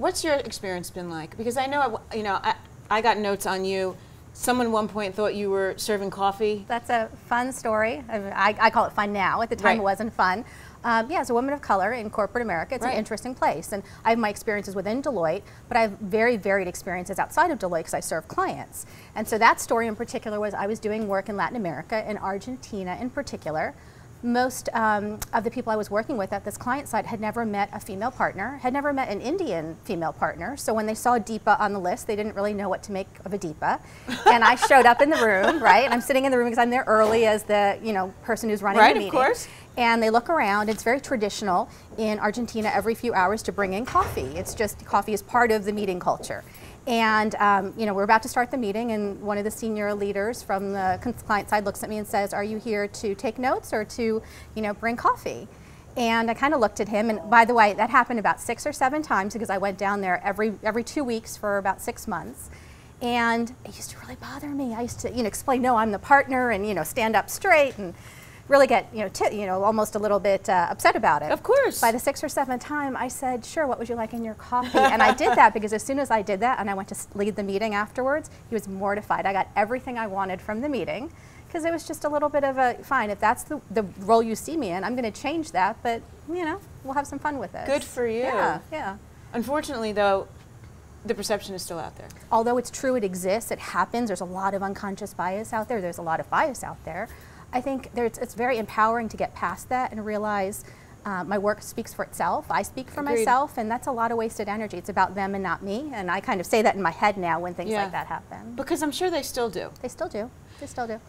What's your experience been like? Because I know, you know, I got notes on you. Someone at one point thought you were serving coffee. That's a fun story. I call it fun now. At the time, right. It wasn't fun. Yeah, as a woman of color in corporate America, it's right. An interesting place. And I have my experiences within Deloitte, but I have very varied experiences outside of Deloitte because I serve clients. And so that story in particular was I was doing work in Latin America, in Argentina in particular. Most of the people I was working with at this client site had never met a female partner, had never met an Indian female partner. So when they saw Deepa on the list, they didn't really know what to make of a Deepa. And I showed up in the room, right? And I'm sitting in the room because I'm there early as the person who's running the meeting. Right, of course. And they look around. It's very traditional in Argentina every few hours to bring in coffee. It's just coffee is part of the meeting culture. And we're about to start the meeting, and one of the senior leaders from the client side looks at me and says, "Are you here to take notes or to, bring coffee?" And I kind of looked at him. And by the way, that happened about 6 or 7 times because I went down there every 2 weeks for about 6 months. And it used to really bother me. I used to, explain, "No, I'm the partner," and stand up straight and really get, almost a little bit upset about it. Of course. By the 6th or 7th time, I said, "Sure, what would you like in your coffee?" And I did that because as soon as I did that and I went to lead the meeting afterwards, he was mortified. I got everything I wanted from the meeting because it was just a little bit of a, fine, if that's the role you see me in, I'm going to change that, but, we'll have some fun with it. Good for you. Yeah, yeah. Unfortunately, though, the perception is still out there. Although it's true, it exists, it happens, there's a lot of unconscious bias out there, there's a lot of bias out there. I think it's very empowering to get past that and realize my work speaks for itself. I speak for Agreed. Myself, and that's a lot of wasted energy. It's about them and not me, and I kind of say that in my head now when things yeah. like that happen. Because I'm sure they still do. They still do. They still do.